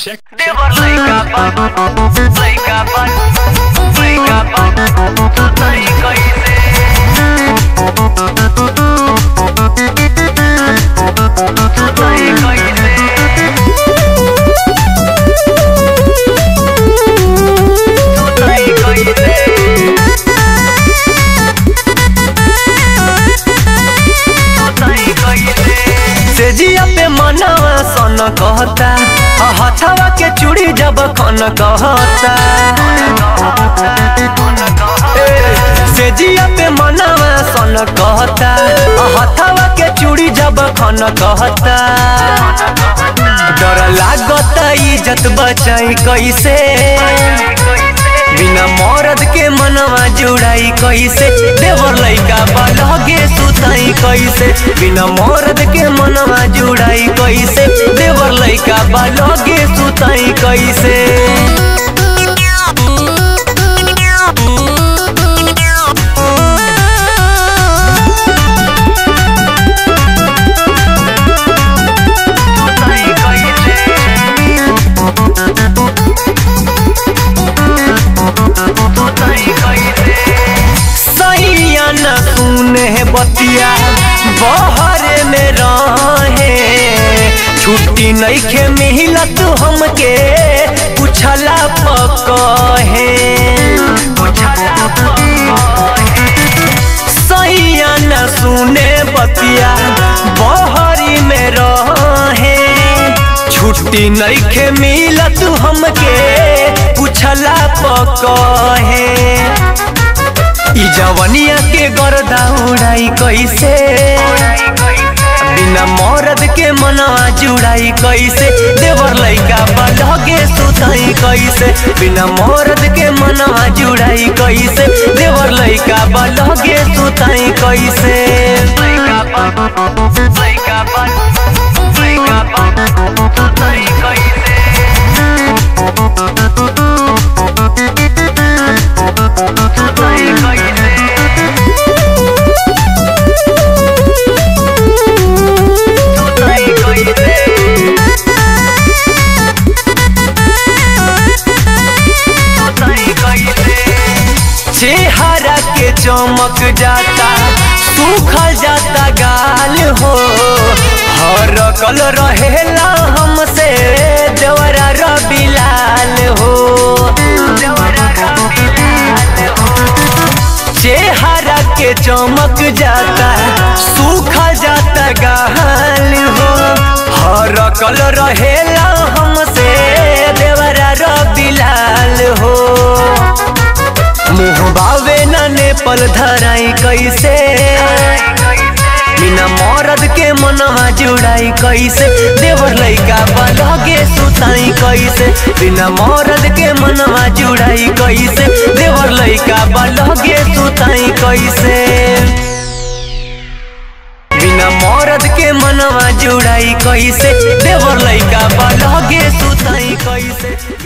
देवर लइका बन तू तई कइसे सेजिया पे मनवा सन कहता हथवा के चूड़ी जब खन कहता सेजिया पे मनवा सन कहता हथवा के चूड़ी जब खन कहता डर लागत इज्जत बचाई कैसे बिना मरद के मनवा जुड़ाई कैसे देवर लइका बलगे सुताई कैसे बिना मरद के मनवा जुड़ाई कैसे देवर लइका बलगे सुताई कैसे बतिया बहरे में रहे छुट्टी नहीं खे मिला तू हमके पूछला पकहे सैया न सुने बतिया बहरी में रहे छुट्टी नहीं खे मिला तू हमके पूछला पकहे जवनिया के गर्दा उड़ाई कैसे बिना मरद के मनवा जुड़ाई कैसे देवर लइका बलगे सुताई कैसे बिना मरद के मनवा जुड़ाई कैसे देवर लइका बलगे सुताई कैसे चेहरा के चमक जाता सूखल जाता गाल हो हरकल रहेला हमसे देवरा रबिलाल हो चेहरा के चमक जाता सूखल जाता गाल हो हरकल रहेला हमसे देवरा रबिलाल हो मुहबावे न नेपाल धराई कैसे बिना मरद के मनवा जुड़ाई कैसे देवर लइका बलगे सुताई कैसे बिना मरद के मनवा जुड़ाई कैसे देवर लइका बलगे सुताई कैसे बिना मरद के मनवा जुड़ाई कैसे देवर लइका बलगे सुताई कैसे।